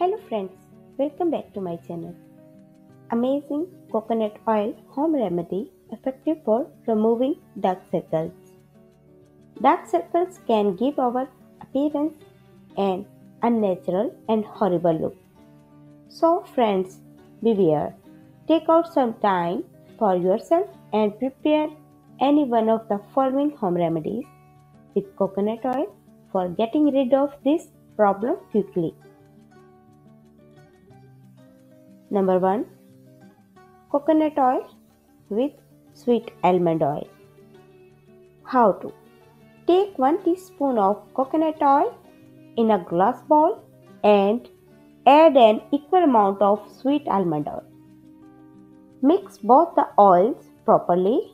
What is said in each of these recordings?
Hello friends, welcome back to my channel. Amazing coconut oil home remedy effective for removing dark circles. Dark circles can give our appearance an unnatural and horrible look. So friends, beware. Take out some time for yourself and prepare any one of the following home remedies with coconut oil for getting rid of this problem quickly. Number 1. Coconut oil with sweet almond oil. How to? Take 1 teaspoon of coconut oil in a glass bowl and add an equal amount of sweet almond oil. Mix both the oils properly.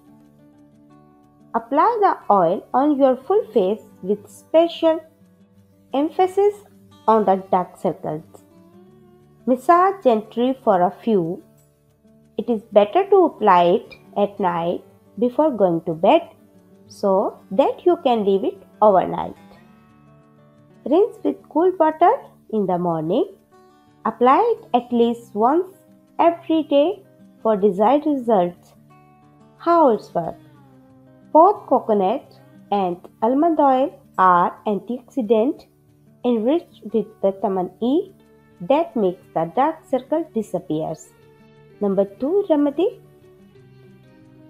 Apply the oil on your full face with special emphasis on the dark circles. Massage gently for a few. It is better to apply it at night before going to bed so that you can leave it overnight. Rinse with cool water in the morning. Apply it at least once every day for desired results. How's work? Both coconut and almond oil are antioxidant enriched with vitamin E that makes the dark circle disappears. Number 2 remedy.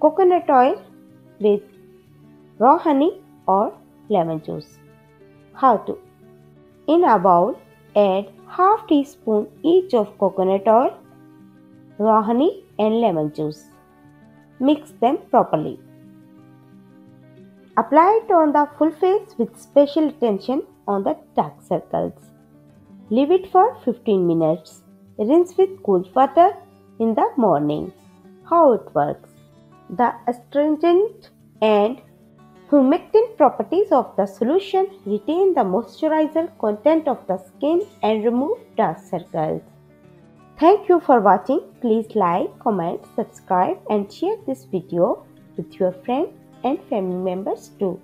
Coconut oil with raw honey or lemon juice. How to? In a bowl, add half teaspoon each of coconut oil, raw honey and lemon juice. Mix them properly. Apply it on the full face with special attention on the dark circles. Leave it for 15 minutes. Rinse with cool water in the morning. How it works? The astringent and humectant properties of the solution retain the moisturizer content of the skin and remove dark circles. Thank you for watching. Please like, comment, subscribe and share this video with your friends and family members too.